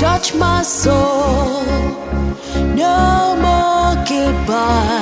touch my soul. No more goodbye.